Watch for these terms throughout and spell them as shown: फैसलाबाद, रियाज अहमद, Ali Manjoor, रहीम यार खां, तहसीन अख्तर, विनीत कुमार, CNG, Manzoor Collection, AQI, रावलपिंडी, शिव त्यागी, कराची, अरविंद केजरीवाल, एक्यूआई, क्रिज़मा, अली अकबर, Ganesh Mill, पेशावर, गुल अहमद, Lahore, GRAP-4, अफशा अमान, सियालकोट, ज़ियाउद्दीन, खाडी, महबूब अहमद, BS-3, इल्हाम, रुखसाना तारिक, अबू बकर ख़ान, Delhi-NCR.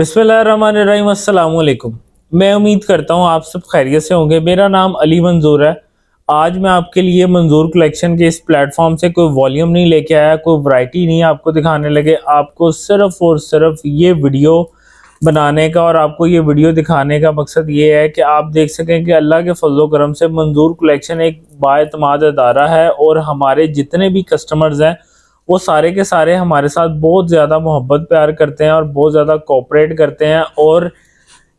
बिस्मिल्लाहिर्रहमानिर्रहीम, अस्सलाम वालेकुम। मैं उम्मीद करता हूँ आप सब खैरियत से होंगे। मेरा नाम अली मंजूर है। आज मैं आपके लिए मंजूर कलेक्शन के इस प्लेटफॉर्म से कोई वॉल्यूम नहीं लेके आया, कोई वैरायटी नहीं आपको दिखाने लगे। आपको सिर्फ और सिर्फ ये वीडियो बनाने का और आपको ये वीडियो दिखाने का मकसद ये है कि आप देख सकें कि अल्लाह के फजलो करम से मंजूर कलेक्शन एक बाएतमाद अदारा है और हमारे जितने भी कस्टमर्स हैं वो सारे के सारे हमारे साथ बहुत ज़्यादा मोहब्बत प्यार करते हैं और बहुत ज़्यादा कोऑपरेट करते हैं। और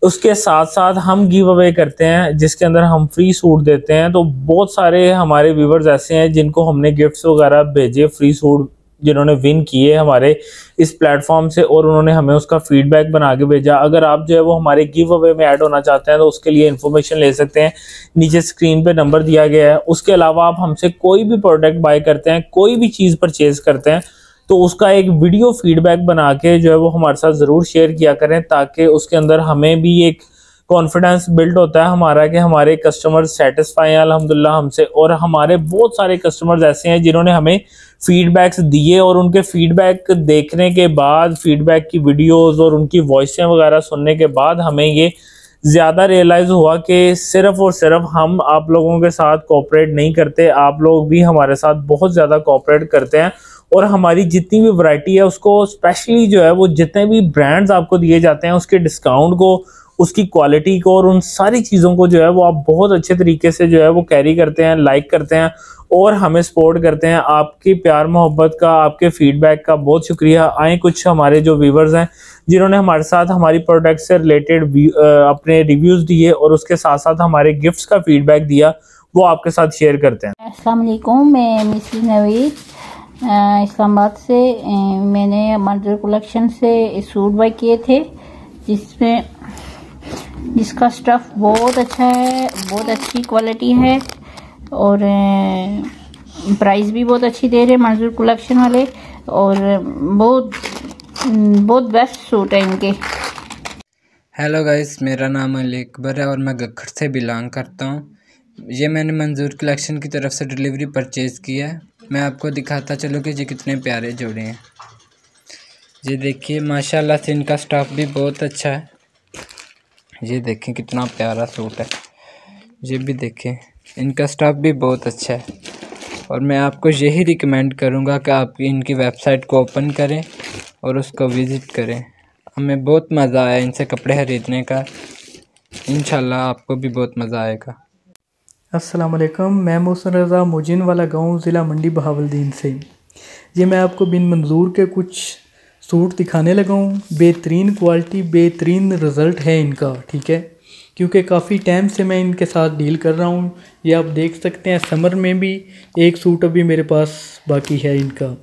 उसके साथ साथ हम गिव अवे करते हैं जिसके अंदर हम फ्री सूट देते हैं। तो बहुत सारे हमारे व्यूवर्स ऐसे हैं जिनको हमने गिफ्ट्स वगैरह भेजे, फ्री सूट जिन्होंने विन किए हमारे इस प्लेटफॉर्म से, और उन्होंने हमें उसका फीडबैक बना के भेजा। अगर आप जो है वो हमारे गिव अवे में ऐड होना चाहते हैं तो उसके लिए इन्फॉर्मेशन ले सकते हैं, नीचे स्क्रीन पे नंबर दिया गया है। उसके अलावा आप हमसे कोई भी प्रोडक्ट बाय करते हैं, कोई भी चीज़ परचेज करते हैं तो उसका एक वीडियो फीडबैक बना के जो है वो हमारे साथ ज़रूर शेयर किया करें, ताकि उसके अंदर हमें भी एक कॉन्फिडेंस बिल्ड होता है हमारा कि हमारे कस्टमर सेटिस्फाई हैं अल्हम्दुलिल्लाह हमसे। और हमारे बहुत सारे कस्टमर्स ऐसे हैं जिन्होंने हमें फीडबैक्स दिए और उनके फीडबैक देखने के बाद, फीडबैक की वीडियोस और उनकी वॉइसें वगैरह सुनने के बाद हमें ये ज़्यादा रियलाइज़ हुआ कि सिर्फ़ और सिर्फ हम आप लोगों के साथ कोऑपरेट नहीं करते, आप लोग भी हमारे साथ बहुत ज़्यादा कोऑपरेट करते हैं। और हमारी जितनी भी वैरायटी है उसको स्पेशली जो है वो जितने भी ब्रांड्स आपको दिए जाते हैं उसके डिस्काउंट को, उसकी क्वालिटी को और उन सारी चीज़ों को जो है वो आप बहुत अच्छे तरीके से जो है वो कैरी करते हैं, लाइक करते हैं और हमें सपोर्ट करते हैं। आपकी प्यार मोहब्बत का, आपके फीडबैक का बहुत शुक्रिया। आए कुछ हमारे जो व्यूवर्स हैं जिन्होंने हमारे साथ हमारी प्रोडक्ट से रिलेटेड अपने रिव्यूज़ दिए और उसके साथ साथ हमारे गिफ्ट्स का फीडबैक दिया, वो आपके साथ शेयर करते हैं। अस्सलाम वालेकुम, मैं मिस नवीद इस्लामाबाद से। मैंने मंजूर कलेक्शन से सूट बाय किए थे जिसमें जिसका स्टफ़ बहुत अच्छा है, बहुत अच्छी क्वालिटी है और प्राइस भी बहुत अच्छी दे रहे हैं मंजूर कलेक्शन वाले और बहुत बेस्ट सूट है इनके। हेलो गाइस, मेरा नाम अली अकबर है और मैं गखड़ से बिलोंग करता हूँ। ये मैंने मंजूर कलेक्शन की तरफ से डिलीवरी परचेज़ किया है। मैं आपको दिखाता चलूँ कि ये कितने प्यारे जोड़े हैं। ये देखिए, माशाल्लाह से इनका स्टफ़ भी बहुत अच्छा है। ये देखें कितना प्यारा सूट है। ये भी देखें, इनका स्टफ़ भी बहुत अच्छा है। और मैं आपको यही रिकमेंड करूंगा कि आप इनकी वेबसाइट को ओपन करें और उसको विज़िट करें। हमें बहुत मज़ा आया इनसे कपड़े ख़रीदने का, इंशाल्लाह आपको भी बहुत मज़ा आएगा। अस्सलाम वालेकुम, मैं मोहसिन रज़ा मोजिन वाला गाँव ज़िला मंडी बहावलदीन से। ये मैं आपको बिन मंजूर के कुछ सूट दिखाने लगा हूँ। बेहतरीन क्वालिटी, बेहतरीन रिज़ल्ट है इनका, ठीक है, क्योंकि काफ़ी टाइम से मैं इनके साथ डील कर रहा हूँ। ये आप देख सकते हैं, समर में भी एक सूट अभी मेरे पास बाकी है इनका।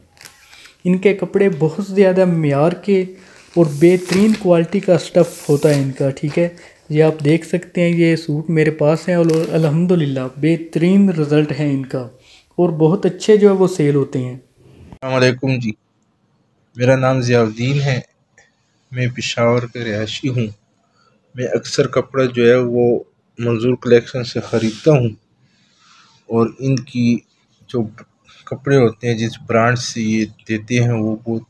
इनके कपड़े बहुत ज़्यादा मियार के और बेहतरीन क्वालिटी का स्टफ़ होता है इनका, ठीक है। ये आप देख सकते हैं, ये सूट मेरे पास हैं और अल्हम्दुलिल्लाह बेहतरीन रिज़ल्ट है इनका और बहुत अच्छे जो है वो सेल होते हैं। अस्सलाम वालेकुम जी, मेरा नाम ज़ियाउद्दीन है, मैं पेशावर के रिहायशी हूँ। मैं अक्सर कपड़ा जो है वो मंजूर कलेक्शन से ख़रीदता हूँ और इनकी जो कपड़े होते हैं जिस ब्रांड से ये देते हैं वो बहुत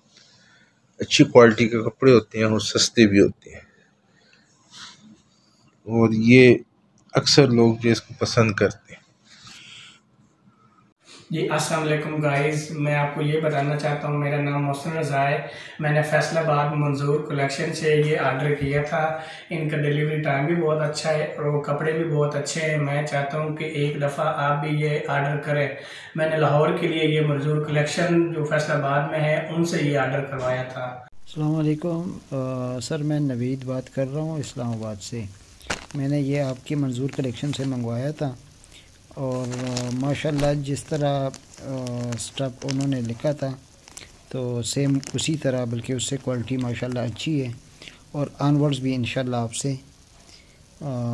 अच्छी क्वालिटी के कपड़े होते हैं और सस्ते भी होते हैं और ये अक्सर लोग जो इसको पसंद करते हैं। जी अस्सलाम वालेकुम गाइस, मैं आपको ये बताना चाहता हूँ, मेरा नाम मोहसिन रज़ा है। मैंने फैसलाबाद मंजूर कलेक्शन से ये आर्डर किया था। इनका डिलीवरी टाइम भी बहुत अच्छा है और वो कपड़े भी बहुत अच्छे हैं। मैं चाहता हूँ कि एक दफ़ा आप भी ये आर्डर करें। मैंने लाहौर के लिए ये मंजूर कलेक्शन जो फैसलाबाद में है उनसे ये आर्डर करवाया था। अस्सलाम वालेकुम सर, मैं नवीद बात कर रहा हूँ इस्लामाबाद से। मैंने ये आपके मंजूर कलेक्शन से मंगवाया था और माशाल्लाह जिस तरह स्टफ़ उन्होंने लिखा था तो सेम उसी तरह, बल्कि उससे क्वालिटी माशाल्लाह अच्छी है और आनवर्ड्स भी इंशाल्लाह आपसे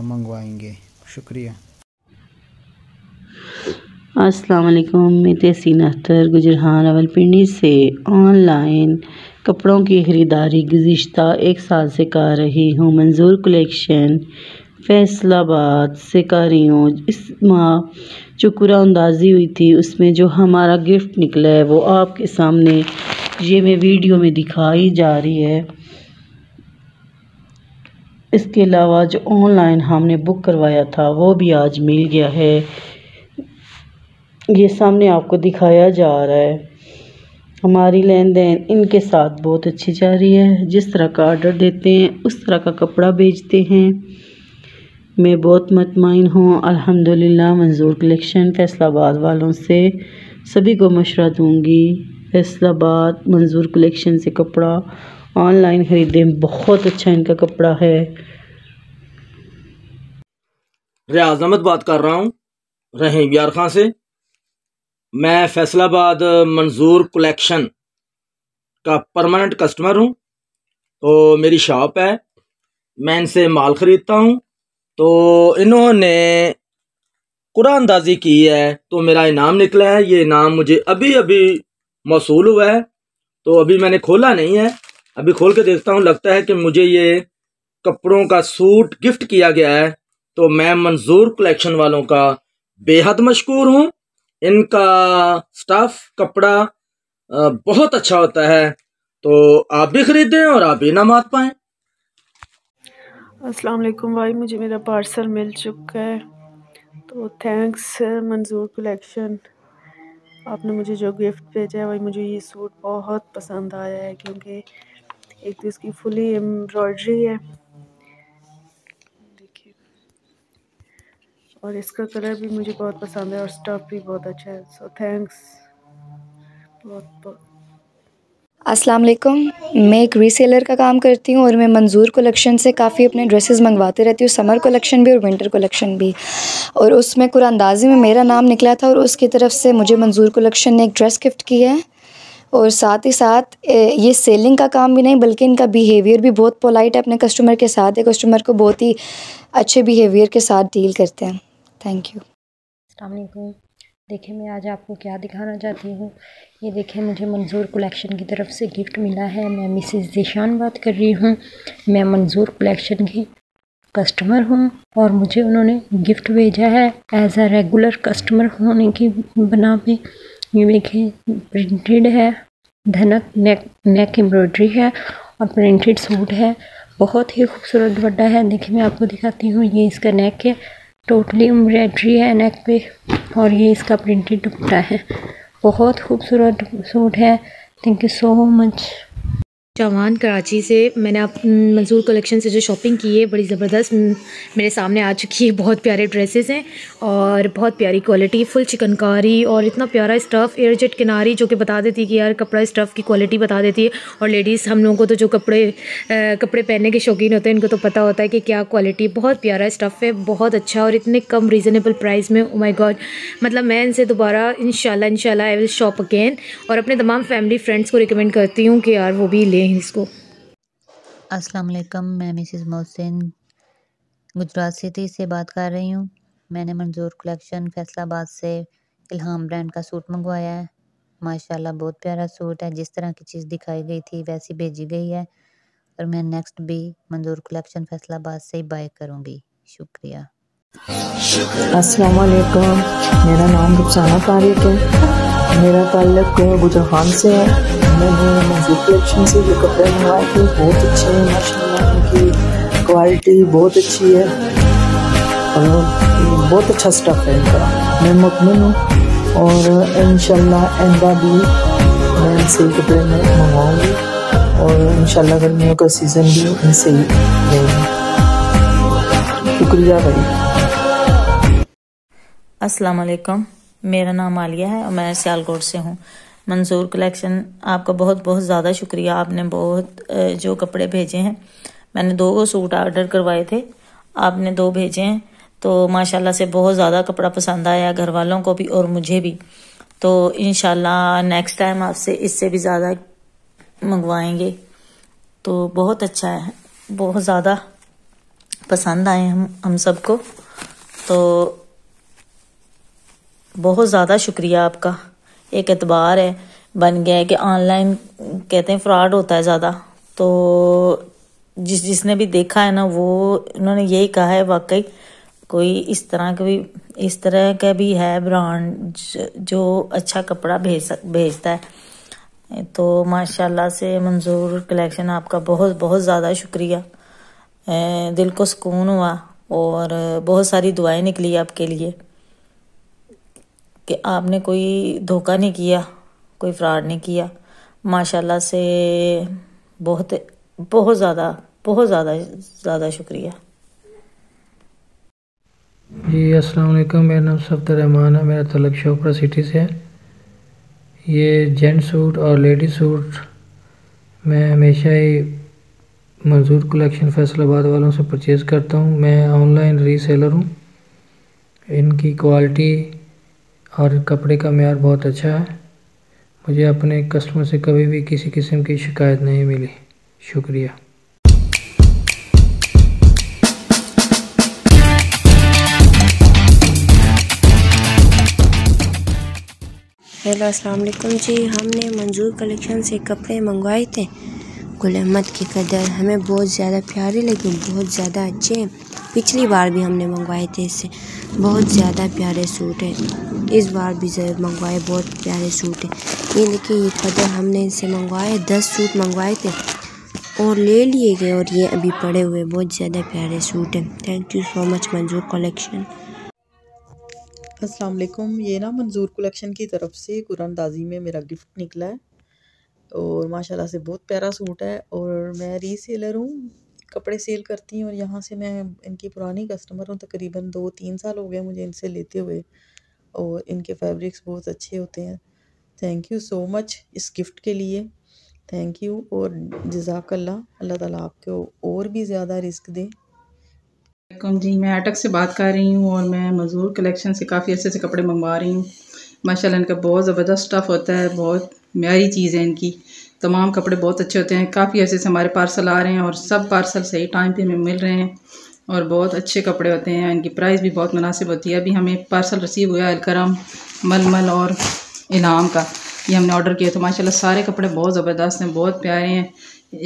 मंगवाएंगे। शुक्रिया। अस्सलाम वालेकुम, मैं तहसीन अख्तर गुजरान रावलपिंडी से ऑनलाइन कपड़ों की ख़रीदारी गुज़िश्ता एक साल से कर रही हूँ। मंजूर कलेक्शन फैसलाबाद से कर रही हूँ। इस माह जो कुरानंदाजी हुई थी उसमें जो हमारा गिफ्ट निकला है वो आपके सामने ये मैं वीडियो में दिखाई जा रही है। इसके अलावा जो ऑनलाइन हमने बुक करवाया था वो भी आज मिल गया है। ये सामने आपको दिखाया जा रहा है। हमारी लेन देन इनके साथ बहुत अच्छी जा रही है। जिस तरह का आर्डर देते हैं उस तरह का कपड़ा बेचते हैं। मैं बहुत मतमईन हूँ अल्हम्दुलिल्लाह। मंजूर कलेक्शन फैसलाबाद वालों से सभी को मशवरा दूँगी, फैसलाबाद मंजूर कलेक्शन से कपड़ा ऑनलाइन ख़रीदें, बहुत अच्छा इनका कपड़ा है। रियाज अहमद बात कर रहा हूँ रहीम यार खां से। मैं फैसलाबाद मंजूर कलेक्शन का परमानेंट कस्टमर हूँ। तो मेरी शॉप है, मैं इनसे माल ख़रीदता हूँ। तो इन्होंने कुरान अंदाजी की है तो मेरा इनाम निकला है। ये इनाम मुझे अभी अभी मौसूल हुआ है, तो अभी मैंने खोला नहीं है। अभी खोल के देखता हूँ, लगता है कि मुझे ये कपड़ों का सूट गिफ्ट किया गया है। तो मैं मंजूर कलेक्शन वालों का बेहद मशकूर हूँ। इनका स्टाफ कपड़ा बहुत अच्छा होता है। तो आप भी ख़रीदें और आप भी इनामात पाएँ। अस्सलाम वालेकुम भाई, मुझे मेरा पार्सल मिल चुका है। तो थैंक्स मंजूर कलेक्शन, आपने मुझे जो गिफ्ट भेजा है भाई, मुझे ये सूट बहुत पसंद आया है क्योंकि एक तो इसकी फुली एम्ब्रॉयडरी है, देखिए, और इसका कलर भी मुझे बहुत पसंद है और स्टफ भी बहुत अच्छा है। सो थैंक्स बहुत बहुत। अस्सलाम वालेकुम, मैं एक रीसेलर का काम करती हूँ और मैं मंजूर कलेक्शन से काफ़ी अपने ड्रेसेस मंगवाते रहती हूँ, समर कलेक्शन भी और विंटर कलेक्शन भी। और उसमें कुरानंदाजी में मेरा नाम निकला था और उसकी तरफ से मुझे मंजूर कलेक्शन ने एक ड्रेस गिफ्ट की है। और साथ ही साथ ये सेलिंग का काम भी नहीं बल्कि इनका बिहेवियर भी बहुत पोलाइट है अपने कस्टमर के साथ। ये कस्टमर को बहुत ही अच्छे बिहेवियर के साथ डील करते हैं। Thank you. अस्सलाम वालेकुम, देखिए मैं आज आपको क्या दिखाना चाहती हूँ। ये देखिए, मुझे मंजूर कलेक्शन की तरफ से गिफ्ट मिला है। मैं मिसेस ज़िशान बात कर रही हूँ। मैं मंजूर कलेक्शन की कस्टमर हूँ और मुझे उन्होंने गिफ्ट भेजा है एज़ अ रेगुलर कस्टमर होने की बना पे। ये देखिए, प्रिंटेड है, धनक नेक एम्ब्रॉयडरी है और प्रिंटेड सूट है, बहुत ही खूबसूरत दुपट्टा है। देखिए मैं आपको दिखाती हूँ, ये इसका नेक है, टोटली एम्ब्रॉयडरी है नेक पे, और ये इसका प्रिंटेड दुपट्टा है, बहुत खूबसूरत सूट है। Thank you so much. जवान कराची से मैंने आप मंजूर कलेक्शन से जो शॉपिंग की है बड़ी ज़बरदस्त मेरे सामने आ चुकी है। बहुत प्यारे ड्रेसेस हैं और बहुत प्यारी क्वालिटी, फुल चिकनकारी और इतना प्यारा स्टफ़, एयरजेट किनारी जो कि बता देती है कि यार कपड़ा स्टफ़ की क्वालिटी बता देती है। और लेडीज़ हम लोगों को तो जो कपड़े पहनने के शौकीन होते हैं इनको तो पता होता है कि क्या क्वालिटी, बहुत प्यारा स्टफ़ है, बहुत अच्छा और इतने कम रीज़नेबल प्राइस में। ओ माय गॉड, मतलब मैं इनसे दोबारा इंशाल्लाह आई विल शॉप अगेन। और अपने तमाम फैमिली फ्रेंड्स को रिकमेंड करती हूँ कि यार वो भी इसको। अस्सलाम वालेकुम, मैं मिसेस मोहसिन गुजरात सिटी से बात कर रही हूँ। मैंने मंजूर कलेक्शन फैसलाबाद से इल्हाम ब्रांड का सूट मंगवाया है। माशाल्लाह बहुत प्यारा सूट है, जिस तरह की चीज़ दिखाई गई थी वैसी भेजी गई है। और मैं नेक्स्ट भी मंजूर कलेक्शन फैसलाबाद से ही बाय करूँगी। शुक्रिया। अस्सलाम वालेकुम, मेरा नाम रुखसाना तारिक है, मेरा ताल्लुक बुजहान से है। मैंने मंजूर कलेक्शन से जो कपड़े मंगवाए थे बहुत अच्छे हैं, माशाल्लाह उनकी क्वालिटी बहुत अच्छी है और बहुत अच्छा स्टफ़ है इनका। मैं मुतमिन हूँ और इंशाल्लाह आइंदा भी मैं इनसे कपड़े मंगवाऊँगी और इंशाल्लाह गर्मियों का सीज़न भी इनसे ही लेंगे। शुक्रिया भाई। अस्सलाम वालेकुम, मेरा नाम आलिया है और मैं सियालकोट से हूँ। मंजूर कलेक्शन आपका बहुत बहुत ज़्यादा शुक्रिया, आपने बहुत जो कपड़े भेजे हैं, मैंने 2 सूट आर्डर करवाए थे, आपने 2 भेजे हैं। तो माशाल्लाह से बहुत ज़्यादा कपड़ा पसंद आया घर वालों को भी और मुझे भी। तो इंशाल्लाह नेक्स्ट टाइम आपसे इससे भी ज़्यादा मंगवाएंगे। तो बहुत अच्छा है, बहुत ज़्यादा पसंद आए हम सबको। तो बहुत ज़्यादा शुक्रिया आपका। एक एतबार है बन गया है कि ऑनलाइन कहते हैं फ्रॉड होता है ज़्यादा, तो जिसने भी देखा है ना वो उन्होंने यही कहा है वाकई कोई इस तरह का भी है ब्रांड जो अच्छा कपड़ा भेजता है। तो माशाल्लाह से मंजूर कलेक्शन आपका बहुत बहुत ज़्यादा शुक्रिया। दिल को सुकून हुआ और बहुत सारी दुआएं निकली आपके लिए कि आपने कोई धोखा नहीं किया, कोई फ्रॉड नहीं किया। माशाल्लाह से बहुत ज़्यादा शुक्रिया जी। अस्सलाम वालेकुम, मेरा नाम सफ़दर रहमान है, मेरा तलक शोपरा सिटी से है। ये जेंट सूट और लेडी सूट मैं हमेशा ही मंजूर कलेक्शन फैसलाबाद वालों से परचेज़ करता हूँ। मैं ऑनलाइन रीसेलर हूँ। इनकी क्वालिटी और कपड़े का म्यार बहुत अच्छा है। मुझे अपने कस्टमर से कभी भी किसी किस्म की शिकायत नहीं मिली। शुक्रिया। हेलो अस्सलाम वालेकुम जी। हमने मंजूर कलेक्शन से कपड़े मंगवाए थे। गुल अहमद की कदर हमें बहुत ज़्यादा प्यारे लगे, बहुत ज़्यादा अच्छे हैं। पिछली बार भी हमने मंगवाए थे, इससे बहुत ज़्यादा प्यारे सूट हैं। इस बार भी मंगवाए, बहुत प्यारे सूट हैं। ये देखिए, ये कदर हमने इनसे मंगवाए, 10 सूट मंगवाए थे और ले लिए गए और ये अभी पड़े हुए बहुत ज़्यादा प्यारे सूट हैं। Thank you so much Manzoor collection. अस्सलाम वालेकुम, ये ना मंजूर कलेक्शन की तरफ से कुरानदाजी में मेरा गिफ्ट निकला है और माशाल्लाह से बहुत प्यारा सूट है। और मैं रीसेलर हूँ, कपड़े सेल करती हूँ और यहाँ से मैं इनकी पुरानी कस्टमर हूँ। तकरीबन 2-3 साल हो गए मुझे इनसे लेते हुए और इनके फैब्रिक्स बहुत अच्छे होते हैं। थैंक यू सो मच इस गिफ्ट के लिए, थैंक यू और जज़ाकल्ला। अल्लाह ताला आपको और भी ज़्यादा रिस्क दे। वालेकुम जी, मैं अटक से बात कर रही हूँ और मैं मंजूर कलेक्शन से काफ़ी अच्छे से कपड़े मंगवा रही हूँ। माशाल्लाह इनका बहुत ज़बरदस्त स्टफ़ होता है, बहुत म्यारी चीज़ है इनकी। तमाम कपड़े बहुत अच्छे होते हैं। काफ़ी ऐसे से हमारे पार्सल आ रहे हैं और सब पार्सल सही टाइम पे हमें मिल रहे हैं और बहुत अच्छे कपड़े होते हैं। इनकी प्राइस भी बहुत मुनासिब होती है। अभी हमें पार्सल रिसीव हुआ है अलकरम, मलमल और इनाम का, ये हमने ऑर्डर किया। तो माशाल्लाह सारे कपड़े बहुत ज़बरदस्त हैं, बहुत प्यारे हैं,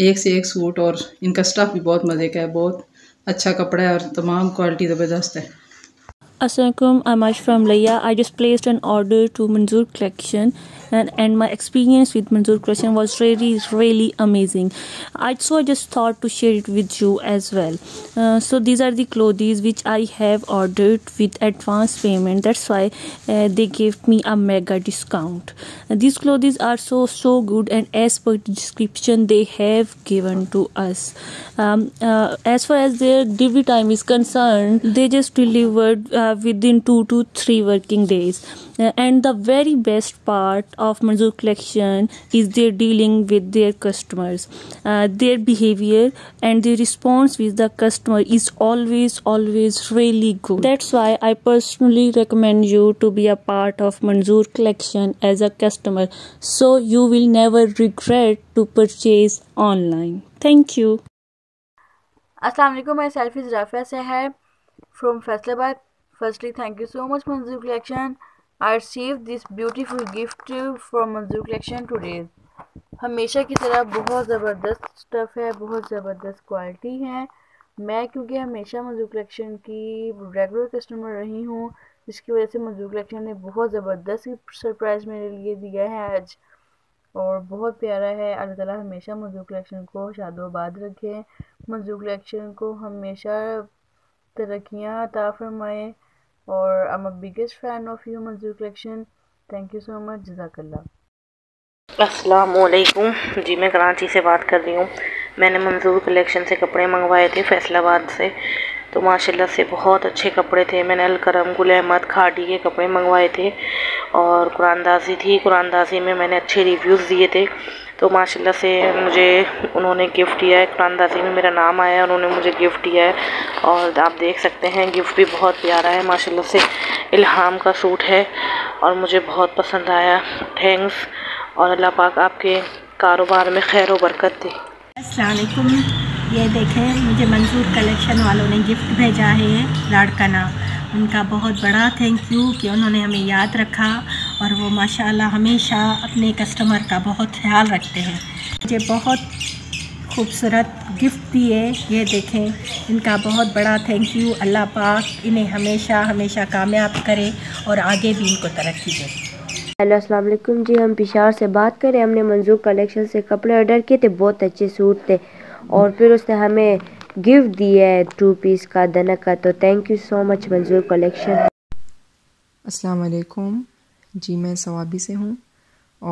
एक से एक सूट और इनका स्टफ़ भी बहुत मज़े का है। बहुत अच्छा कपड़ा है और तमाम क्वालिटी ज़बरदस्त है। Assalamualaikum, I'm Ash from Laya. I just placed an order to Manzoor Collection and my experience with Manzoor Collection was really amazing. I just thought to share it with you as well. So these are the clothes which I have ordered with advance payment. That's why they gave me a mega discount. These clothes are so good and as per the description they have given to us. As far as their delivery time is concerned, they just delivered within 2 to 3 working days. And the very best part of Manzoor Collection is their dealing with their customers. Their behavior and their response with the customer is always really good. That's why I personally recommend you to be a part of Manzoor Collection as a customer, so you will never regret to purchase online. Thank you. Assalamu alaikum, my self is Rafia Sahab from Faisalabad. Firstly, thank you so much Manzoor Collection. I received this beautiful gift from Manzoor Collection today. हमेशा की तरह बहुत ज़बरदस्त stuff है, बहुत ज़बरदस्त quality है। मैं क्योंकि हमेशा मंजूर कलेक्शन की रेगुलर कस्टमर रही हूँ, जिसकी वजह से मंजूर कलेक्शन ने बहुत ज़बरदस्त सरप्राइज़ मेरे लिए दिया है आज और बहुत प्यारा है। अल्लाह ताला हमेशा मंजूर कलेक्शन को शादोबाद रखे, मंजूर कलेक्शन को हमेशा तरक्कियाँ अता फरमाए और I am a biggest fan of you Manzoor collection. Thank you so much, जज़ाकल्लाह। अस्सलाम वालेकुम जी, मैं कराची से बात कर रही हूँ। मैंने मंजूर कलेक्शन से कपड़े मंगवाए थे फैसलाबाद से, तो माशाल्लाह से बहुत अच्छे कपड़े थे। मैंने अलकरम, गुल अहमद, खाडी के कपड़े मंगवाए थे और कुरानदाजी थी, कुरानदाजी में मैंने अच्छे रिव्यूज़ दिए थे। तो माशाल्लाह से मुझे उन्होंने गिफ़्ट दिया है, कुरानदाजी में मेरा नाम आया है, उन्होंने मुझे गिफ़्ट दिया है और आप देख सकते हैं गिफ़्ट भी बहुत प्यारा है। माशाल्लाह से इल्हाम का सूट है और मुझे बहुत पसंद आया। थैंक्स और अल्लाह पाक आपके कारोबार में खैर व बरकत दे। अस्सलाम वालेकुम, ये देखें मुझे मंजूर कलेक्शन वालों ने गिफ़्ट भेजा है लाड़काना। उनका बहुत बड़ा थैंक यू कि उन्होंने हमें याद रखा और वो माशाल्लाह हमेशा अपने कस्टमर का बहुत ख्याल रखते हैं। मुझे बहुत खूबसूरत गिफ्ट दिए, ये देखें, इनका बहुत बड़ा थैंक यू। अल्लाह पाक इन्हें हमेशा कामयाब करे और आगे भी इनको तरक्की दे। हेलो अस्सलाम वालेकुम जी, हम पिशावर से बात करें। हमने मंजूर कलेक्शन से कपड़े ऑर्डर किए थे, बहुत अच्छे सूट थे और फिर उसने हमें गिफ्ट दिया है 2 पीस का दना का। तो thank you so much Manzoor collection. अस्सलाम वालेकुम जी, मैं सवाबी से हूँ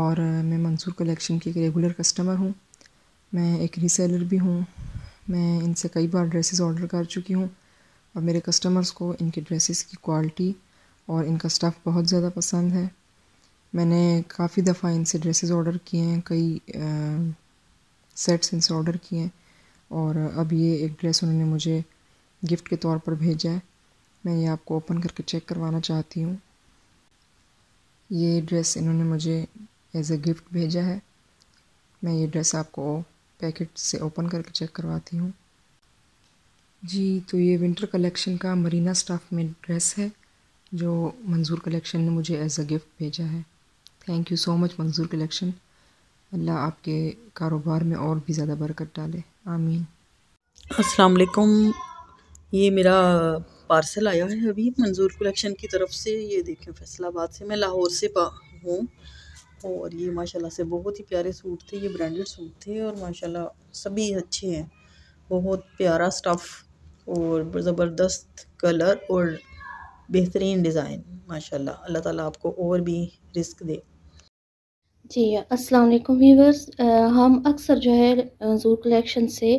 और मैं मंजूर कलेक्शन की एक रेगुलर कस्टमर हूँ। मैं एक रीसेलर भी हूँ। मैं इनसे कई बार ड्रेसेस ऑर्डर कर चुकी हूँ और मेरे कस्टमर्स को इनके ड्रेसेस की क्वालिटी और इनका स्टफ़ बहुत ज़्यादा पसंद है। मैंने काफ़ी दफ़ा इनसे ड्रेसेस ऑर्डर किए हैं, कई सेट्स इनसे ऑर्डर किए हैं और अब ये एक ड्रेस उन्होंने मुझे गिफ्ट के तौर पर भेजा है। मैं ये आपको ओपन करके चेक करवाना चाहती हूँ। ये ड्रेस इन्होंने मुझे एज ए गिफ्ट भेजा है। मैं ये ड्रेस आपको पैकेट से ओपन करके चेक करवाती हूँ जी। तो ये विंटर कलेक्शन का मरीना स्टफ़ में ड्रेस है जो मंजूर कलेक्शन ने मुझे एज अ गिफ्ट भेजा है। Thank you so much Manzoor collection. अल्लाह आपके कारोबार में और भी ज़्यादा बरकत डाले, आमीन। अस्सलाम वालेकुम। ये मेरा पार्सल आया है अभी मंजूर कलेक्शन की तरफ से। ये देखें, फैसलाबाद से, मैं लाहौर से हूँ। और ये माशाल्लाह से बहुत ही प्यारे सूट थे, ये ब्रांडेड सूट थे और माशाल्लाह सभी अच्छे हैं। बहुत प्यारा स्टफ़ और ज़बरदस्त कलर और बेहतरीन डिज़ाइन, माशाल्लाह। अल्लाह ताला आपको और भी रिस्क दे जी। अस्सलाम वालेकुम व्यूअर्स। हम अक्सर जो है मंजूर कलेक्शन से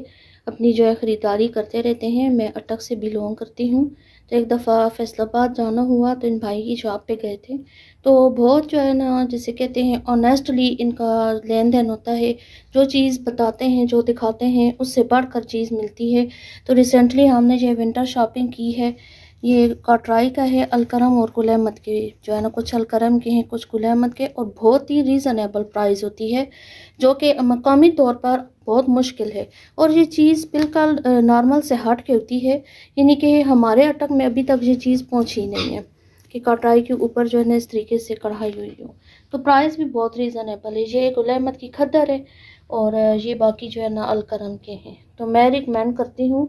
अपनी जो है ख़रीदारी करते रहते हैं। मैं अटक से बिलोंग करती हूँ। तो एक दफ़ा फैसलाबाद जाना हुआ तो इन भाई की शॉप पे गए थे। तो बहुत जो है ना, जैसे कहते हैं, ऑनेस्टली इनका लेन देन होता है। जो चीज़ बताते हैं, जो दिखाते हैं, उससे बढ़कर चीज़ मिलती है। तो रिसेंटली हमने जो विंटर शॉपिंग की है, ये काटराई का है, अलकरम और गुल अहमद के जो है ना, कुछ अलकरम के हैं, कुछ गुल अहमद के, और बहुत ही रीज़नेबल प्राइस होती है जो कि मकामी तौर पर बहुत मुश्किल है। और ये चीज़ बिल्कुल नॉर्मल से हट के होती है, यानी कि हमारे अटक में अभी तक ये चीज़ पहुंची नहीं है कि कटाई के ऊपर जो है ना इस तरीके से कढ़ाई हुई हो। तो प्राइस भी बहुत रीज़नेबल है। ये गुल अहमद की खद्दर है और ये बाकी जो है ना अलकरम के हैं। तो मैं रिकमेंड करती हूँ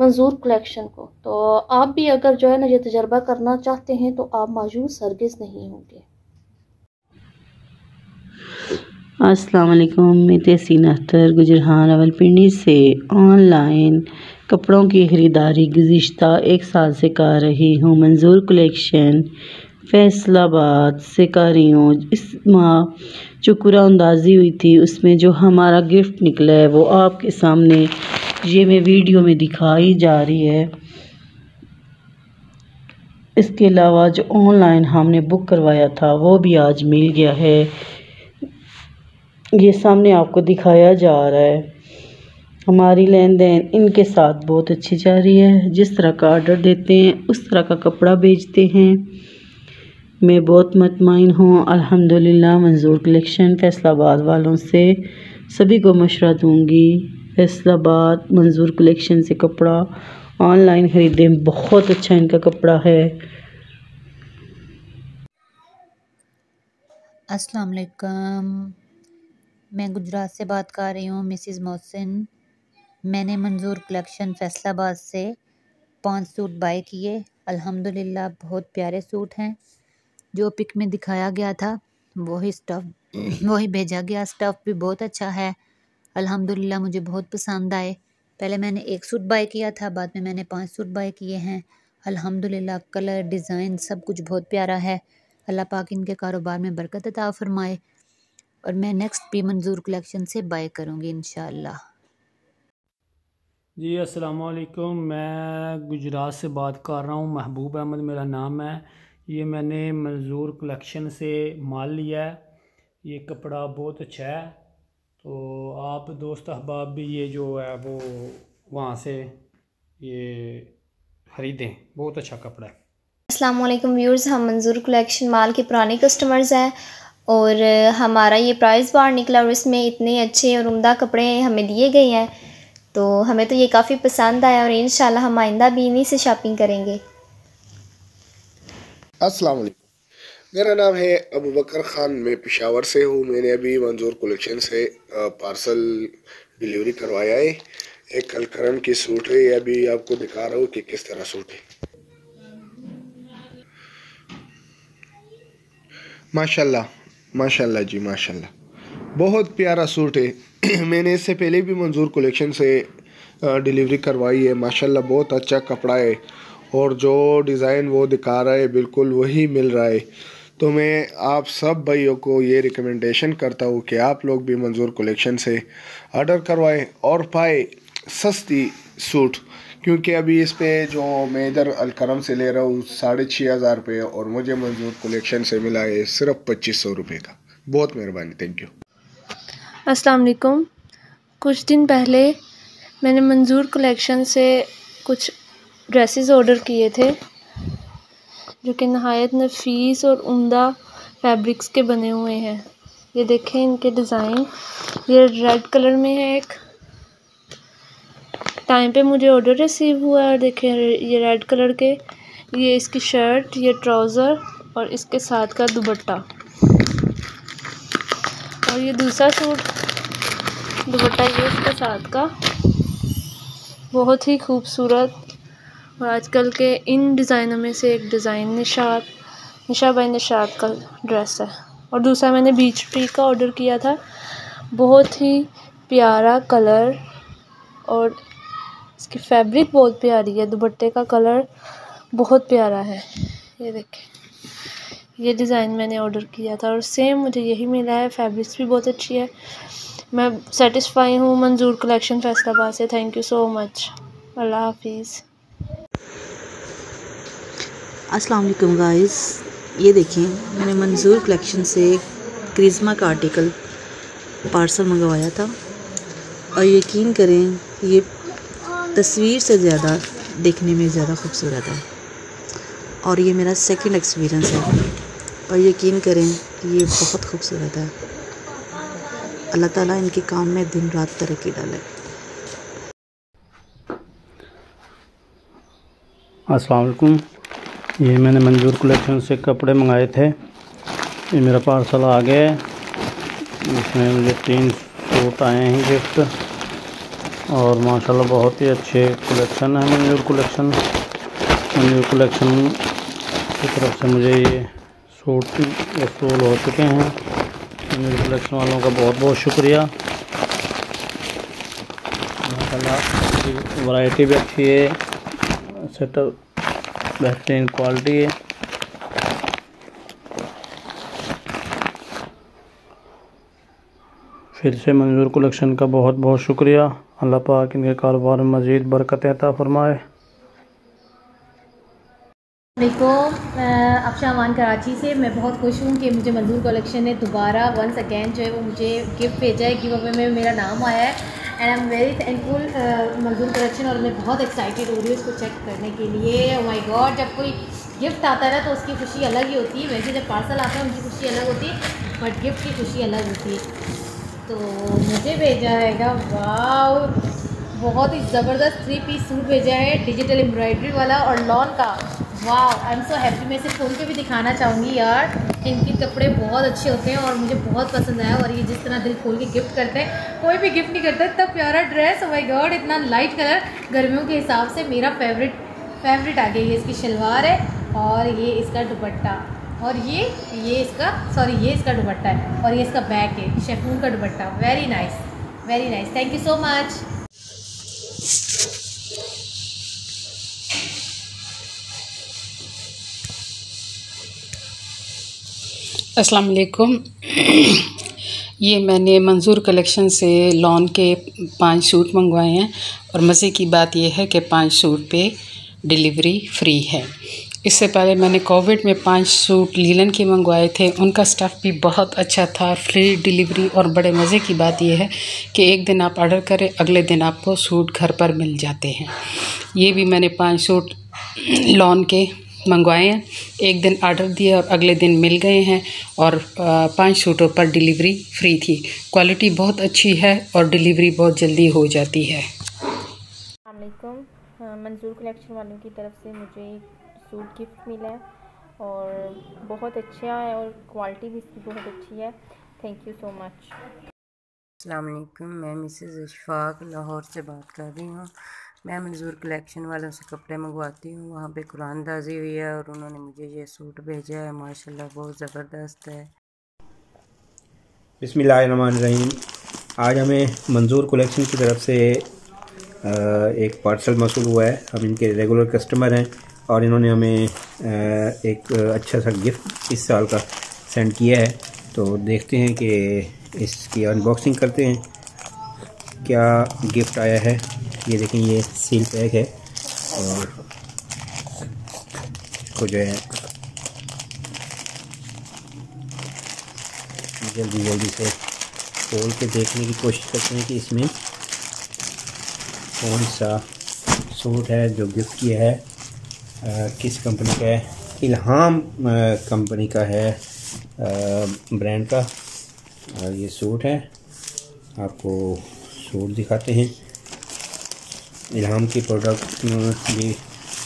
मंजूर कलेक्शन को। तो आप भी अगर जो है ना ये तजर्बा करना चाहते हैं तो आप मौजूद सर्गिस नहीं होंगे। अस्सलाम वालेकुम। मैं तहसीन अख्तर गुजरहान रावलपिंडी से ऑनलाइन कपड़ों की ख़रीदारी गुज़िश्ता 1 साल से कर रही हूँ। मंजूर कलेक्शन फैसलाबाद से कर रही हूँ। इस माह जो कुरानंदाजी हुई थी उसमें जो हमारा गिफ्ट निकला है वो आपके सामने ये मैं वीडियो में दिखाई जा रही है। इसके अलावा जो ऑनलाइन हमने बुक करवाया था वो भी आज मिल गया है, ये सामने आपको दिखाया जा रहा है। हमारी लेन देन इनके साथ बहुत अच्छी जा रही है। जिस तरह का आर्डर देते हैं उस तरह का कपड़ा भेजते हैं। मैं बहुत मतमईन हूँ अल्हम्दुलिल्लाह। मंजूर कलेक्शन फैसलाबाद वालों से सभी को मशवरा दूँगी, फैसलाबाद मंजूर कलेक्शन से कपड़ा ऑनलाइन ख़रीदें, बहुत अच्छा इनका कपड़ा है। अस्सलाम वालेकुम, मैं गुजरात से बात कर रही हूँ, मिसिज़ मोहसिन। मैंने मंजूर कलेक्शन फैसलाबाद से 5 सूट बाय किए। अल्हम्दुलिल्लाह बहुत प्यारे सूट हैं। जो पिक में दिखाया गया था वही भेजा गया। स्टफ़ भी बहुत अच्छा है, अल्हम्दुलिल्लाह मुझे बहुत पसंद आए। पहले मैंने 1 सूट बाय किया था, बाद में मैंने 5 सूट बाय किए हैं। अल्हम्दुलिल्लाह कलर, डिज़ाइन सब कुछ बहुत प्यारा है। अल्लाह पाक इनके कारोबार में बरकत अता फरमाए और मैं नेक्स्ट भी मंजूर कलेक्शन से बाय करूँगी इंशाअल्लाह जी। अस्सलाम वालेकुम, मैं गुजरात से बात कर रहा हूँ, महबूब अहमद मेरा नाम है। ये मैंने मंजूर कलेक्शन से माल लिया है। ये कपड़ा बहुत अच्छा है, तो आप दोस्त अहबाब भी ये जो है वो वहाँ से ये ख़रीदें, बहुत अच्छा कपड़ा है। अस्सलाम वालेकुम व्यूअर्स, हम मंजूर कलेक्शन माल के पुराने कस्टमर्स हैं और हमारा ये प्राइस बार निकला और इसमें इतने अच्छे और उम्दा कपड़े हमें दिए गए हैं। तो हमें तो ये काफ़ी पसंद आया और इंशाल्लाह हम आइंदा भी इन्हीं से शॉपिंग करेंगे। अस्सलाम वालेकुम, मेरा नाम है अबू बकर ख़ान, मैं पेशावर से हूँ। मैंने अभी मंजूर कलेक्शन से पार्सल डिलीवरी करवाया है। एक अलकरम की सूट है, ये अभी आपको दिखा रहा हूँ कि किस तरह सूट है। माशाल्लाह माशाल्लाह जी माशाल्लाह, बहुत प्यारा सूट है। मैंने इससे पहले भी मंजूर कलेक्शन से डिलीवरी करवाई है। माशाल्लाह बहुत अच्छा कपड़ा है और जो डिज़ाइन वो दिखा रहा है बिल्कुल वही मिल रहा है। तो मैं आप सब भाइयों को ये रिकमेंडेशन करता हूँ कि आप लोग भी मंजूर कलेक्शन से ऑर्डर करवाएं और पाए सस्ती सूट, क्योंकि अभी इस पे जो मैं इधर अलकरम से ले रहा हूँ 6500 रुपये और मुझे मंजूर कलेक्शन से मिला है सिर्फ 2500 रुपये का। बहुत मेहरबानी, थैंक यू। अस्सलाम वालेकुम। कुछ दिन पहले मैंने मंजूर कलेक्शन से कुछ ड्रेसेस ऑर्डर किए थे जो कि नहायत नफीस और उम्दा फैब्रिक्स के बने हुए हैं। ये देखें इनके डिज़ाइन, ये रेड कलर में है। एक टाइम पे मुझे ऑर्डर रिसीव हुआ है। देखें ये रेड कलर के, ये इसकी शर्ट, ये ट्राउज़र और इसके साथ का दुपट्टा। और ये दूसरा सूट, दुपट्टा ये इसके साथ का। बहुत ही खूबसूरत और आजकल के इन डिज़ाइनों में से एक डिज़ाइन निशा बाई निशात का ड्रेस है। और दूसरा मैंने बीच ट्री का ऑर्डर किया था, बहुत ही प्यारा कलर और इसकी फैब्रिक बहुत प्यारी है। दुपट्टे का कलर बहुत प्यारा है। ये देखें, ये डिज़ाइन मैंने ऑर्डर किया था और सेम मुझे यही मिला है। फैब्रिक्स भी बहुत अच्छी है। मैं सेटिस्फाई हूँ मंजूर कलेक्शन फैसलाबाद से। Thank you so much. अल्लाह हाफिज़। अस्सलाम वालेकुम गाइस, ये देखें मैंने मंजूर कलेक्शन से क्रिज़मा का आर्टिकल पार्सल मंगवाया था और यकीन करें ये तस्वीर से ज़्यादा देखने में ज़्यादा खूबसूरत है। और ये मेरा सेकंड एक्सपीरियंस है और यकीन करें कि ये बहुत खूबसूरत है। अल्लाह ताला इनके काम में दिन रात तरक्की डाले। अस्सलाम वालेकुम। ये मैंने मंजूर कलेक्शन से कपड़े मंगाए थे। ये मेरा पार्सल आ गया है। इसमें मुझे 3 सूट आए हैं गिफ्ट और माशाल्लाह बहुत ही अच्छे कलेक्शन है। मंजूर कलेक्शन की तरफ से मुझे ये सूट वसूल हो चुके हैं। मंजूर कलेक्शन वालों का बहुत बहुत शुक्रिया। माशाल्लाह वैरायटी भी अच्छी है, सेटअप बेहतरीन क्वालिटी है। फिर से मंजूर कलेक्शन का बहुत बहुत शुक्रिया। अल्लाह पाक इनके कारोबार में मज़ीद बरकत अता फरमाए। अफशा अमान कराची से। मैं बहुत खुश हूँ कि मुझे मंजूर कलेक्शन ने दोबारा वंस अगेन जो है वो मुझे गिफ्ट भेजा है। गिव अवे में मेरा नाम आया है and I am very thankful Manzoor collection. और मैं बहुत एक्साइटेड हो रही हूँ इसको चेक करने के लिए। ओह माय गॉड, जब कोई गिफ्ट आता है ना तो उसकी खुशी अलग ही होती है। वैसे जब पार्सल आता है उनकी खुशी अलग होती है, बट गिफ्ट की खुशी अलग होती है। तो मुझे भेजा हैगा, वाह, बहुत ही ज़बरदस्त 3 पीस सूट भेजा है, डिजिटल एम्ब्रॉयडरी वाला और लॉन का। वाह, आई एम सो हैप्पी। मैं इसे खोल के भी दिखाना चाहूँगी यार। इनके कपड़े बहुत अच्छे होते हैं और मुझे बहुत पसंद आया। और ये जिस तरह दिल खोल के गिफ्ट करते हैं, कोई भी गिफ्ट नहीं करता इतना प्यारा ड्रेस। ओह माय गॉड, इतना लाइट कलर, गर्मियों के हिसाब से मेरा फेवरेट आ गया। ये इसकी शलवार है और ये इसका दुपट्टा और ये इसका दुपट्टा है और ये इसका बैग है, शेफून का dupatta. Very nice, very nice, thank you so much. अस्सलाम वालेकुम। ये मैंने मंजूर कलेक्शन से लॉन के 5 सूट मंगवाए हैं और मज़े की बात यह है कि 5 सूट पे डिलीवरी फ्री है। इससे पहले मैंने कोविड में 5 सूट लीलन के मंगवाए थे, उनका स्टफ़ भी बहुत अच्छा था, फ्री डिलीवरी। और बड़े मज़े की बात यह है कि एक दिन आप ऑर्डर करें, अगले दिन आपको सूट घर पर मिल जाते हैं। ये भी मैंने 5 सूट लॉन के मंगवाए हैं, एक दिन ऑर्डर दिया और अगले दिन मिल गए हैं। और 5 सूटों पर डिलीवरी फ्री थी। क्वालिटी बहुत अच्छी है और डिलीवरी बहुत जल्दी हो जाती है। मंजूर कलेक्शन वालों की तरफ से मुझे सूट गिफ्ट मिला है और बहुत अच्छा है और क्वालिटी भी इसकी बहुत अच्छी है। Thank you so much. अस्सलाम वालेकुम, मैं मिसेज़ इशफाक लाहौर से बात कर रही हूँ। मैं मंजूर कलेक्शन वालों से कपड़े मंगवाती हूँ, वहाँ पे कुरान दाजी हुई है और उन्होंने मुझे ये सूट भेजा है। माशाल्लाह बहुत ज़बरदस्त है। बिस्मिल्लाहिर्रहमानिर्रहीम। आज हमें मंजूर कलेक्शन की तरफ से एक पार्सल मौसूल हुआ है। हम इनके रेगुलर कस्टमर हैं और इन्होंने हमें एक अच्छा सा गिफ्ट इस साल का सेंड किया है। तो देखते हैं कि इसकी अनबॉक्सिंग करते हैं, क्या गिफ्ट आया है। ये देखें, ये सील पैक है और इसको जो है जल्दी जल्दी से खोल के देखने की कोशिश करते हैं कि इसमें कौन सा सूट है जो गिफ्ट किया है, किस कंपनी का है। इल्हाम कंपनी का है ब्रांड का। और ये सूट है, आपको सूट दिखाते हैं। इल्हाम के प्रोडक्ट भी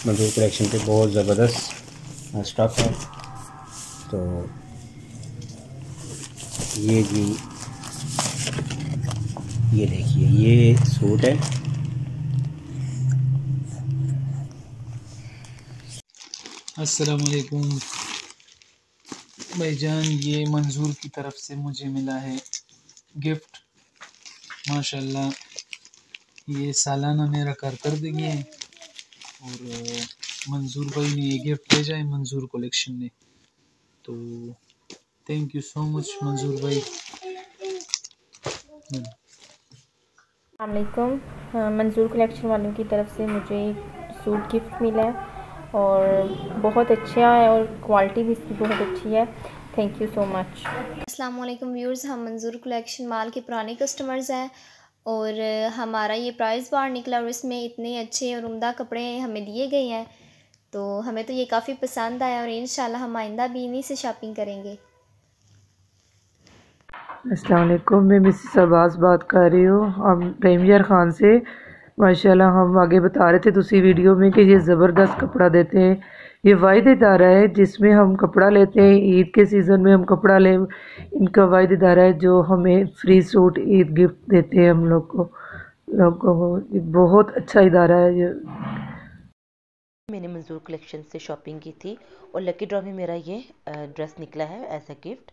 मंजूर कलेक्शन पे बहुत ज़बरदस्त स्टॉक है। तो ये जी, ये देखिए, ये सूट है। अस्सलामुअलैकुम भाईजान, ये मंजूर की तरफ से मुझे मिला है गिफ्ट। माशाल्लाह, ये सालाना मेरा कारकर्दगी है और मंजूर भाई ने ये गिफ्ट भेजा है मंजूर कलेक्शन ने। तो थैंक यू सो मच मंजूर भाई। अस्सलामुअलैकुम, मंजूर कलेक्शन वालों की तरफ से मुझे एक सूट गिफ्ट मिला है और बहुत अच्छा है और क्वालिटी भी इसकी बहुत अच्छी है। Thank you so much. अस्सलामुअलैकुम व्यूअर्स, हम मंजूर कलेक्शन माल के पुराने कस्टमर्स हैं और हमारा ये प्राइस बार निकला और इसमें इतने अच्छे और उम्दा कपड़े हमें दिए गए हैं। तो हमें तो ये काफ़ी पसंद आया और इंशाल्लाह हम आइंदा भी इन्हीं से शॉपिंग करेंगे। अस्सलामुअलैकुम, मैं मिसेस अब्बास बात कर रही हूँ, हम प्रेमियर खान से। माशाल्लाह, हम आगे बता रहे थे दूसरी वीडियो में कि ये ज़बरदस्त कपड़ा देते हैं। ये वाहिद इदारा है जिसमें हम कपड़ा लेते हैं, ईद के सीज़न में हम कपड़ा ले, इनका वाहिद इदारा है जो हमें फ्री सूट ईद गिफ्ट देते हैं हम लोग को। बहुत अच्छा इदारा है ये। मैंने मंजूर कलेक्शन से शॉपिंग की थी और लकी ड्रॉ में मेरा ये ड्रेस निकला है एज अ गिफ्ट।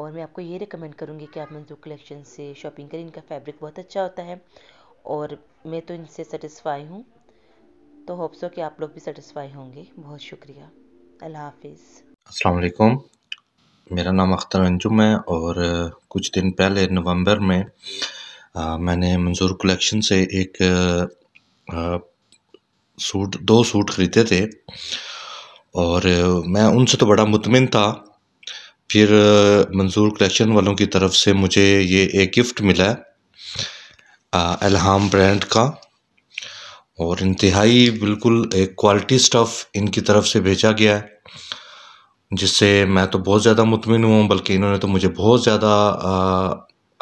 और मैं आपको ये रिकमेंड करूँगी कि आप मंजूर कलेक्शन से शॉपिंग करें, इनका फैब्रिक बहुत अच्छा होता है और मैं तो इनसे सेटिस्फाई हूँ। तो होप्स हो कि आप लोग भी सेटिस्फाई होंगे। बहुत शुक्रिया, अल्लाह हाफिज़। अस्सलाम वालेकुम, मेरा नाम अख्तर अंजुम है और कुछ दिन पहले नवंबर में मैंने मंजूर कलेक्शन से एक दो सूट ख़रीदे थे और मैं उनसे तो बड़ा मुतमिन था। फिर मंजूर कलेक्शन वालों की तरफ से मुझे ये एक गिफ्ट मिला है इल्हाम ब्रांड का और इंतहाई बिल्कुल एक क्वालिटी स्टफ़ इनकी तरफ से भेजा गया है, जिससे मैं तो बहुत ज़्यादा मुतमिन हूँ। बल्कि इन्होंने तो मुझे बहुत ज़्यादा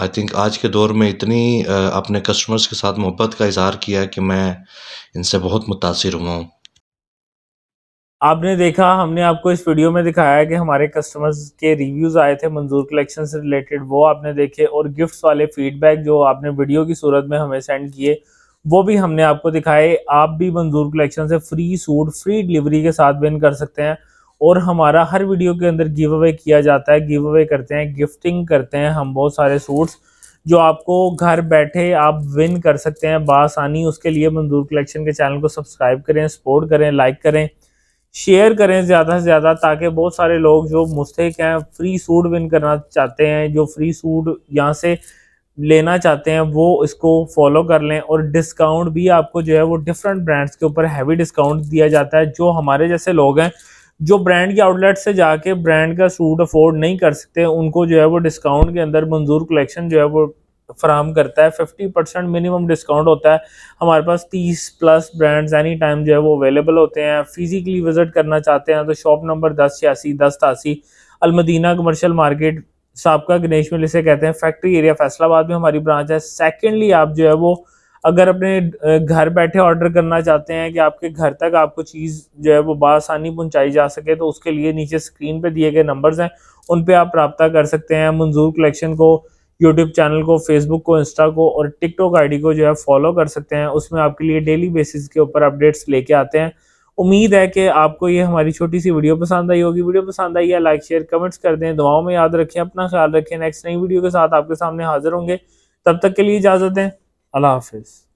आई थिंक आज के दौर में इतनी अपने कस्टमर्स के साथ मोहब्बत का इजहार किया है कि मैं इनसे बहुत मुतासिर हुआ हूँ। आपने देखा, हमने आपको इस वीडियो में दिखाया कि हमारे कस्टमर्स के रिव्यूज़ आए थे मंजूर कलेक्शन से रिलेटेड, वो आपने देखे और गिफ्ट्स वाले फीडबैक जो आपने वीडियो की सूरत में हमें सेंड किए वो भी हमने आपको दिखाए। आप भी मंजूर कलेक्शन से फ्री सूट फ्री डिलीवरी के साथ विन कर सकते हैं और हमारा हर वीडियो के अंदर गिव अवे किया जाता है, गिव अवे करते हैं, गिफ्टिंग करते हैं हम बहुत सारे सूट्स जो आपको घर बैठे आप विन कर सकते हैं बआसानी। उसके लिए मंजूर कलेक्शन के चैनल को सब्सक्राइब करें, सपोर्ट करें, लाइक करें, शेयर करें ज़्यादा से ज़्यादा, ताकि बहुत सारे लोग जो मुस्तहिक हैं फ्री सूट विन करना चाहते हैं, जो फ्री सूट यहाँ से लेना चाहते हैं वो इसको फॉलो कर लें। और डिस्काउंट भी आपको जो है वो डिफरेंट ब्रांड्स के ऊपर हैवी डिस्काउंट दिया जाता है। जो हमारे जैसे लोग हैं जो ब्रांड के आउटलेट से जाके ब्रांड का सूट अफोर्ड नहीं कर सकते, उनको जो है वो डिस्काउंट के अंदर मंजूर कलेक्शन जो है वो फराहम करता है। 50% मिनिमम डिस्काउंट होता है। हमारे पास 30+ ब्रांड्स एनी टाइम जो है वो अवेलेबल होते हैं। फिजिकली विजिट करना चाहते हैं तो shop number 1086 1087 Al Madina commercial market, साबका गणेश मिल से कहते हैं, फैक्ट्री एरिया फैसलाबाद में हमारी ब्रांच है। सेकेंडली, आप जो है वो अगर अपने घर बैठे ऑर्डर करना चाहते हैं कि आपके घर तक आपको चीज़ जो है वो बआसानी पहुंचाई जा सके, तो उसके लिए नीचे स्क्रीन पे दिए गए नंबर्स हैं, उन पे आप रब्ता कर सकते हैं। मंजूर कलेक्शन को, यूट्यूब चैनल को, फेसबुक को, इंस्टा को और टिकटॉक आईडी को जो है फॉलो कर सकते हैं। उसमें आपके लिए डेली बेसिस के ऊपर अपडेट्स लेके आते हैं। उम्मीद है कि आपको ये हमारी छोटी सी वीडियो पसंद आई होगी। वीडियो पसंद आई है, लाइक शेयर कमेंट्स कर दें। दुआओं में याद रखें, अपना ख्याल रखें। नेक्स्ट नई वीडियो के साथ आपके सामने हाजिर होंगे, तब तक के लिए इजाज़त दें। अल्लाह हाफिज़।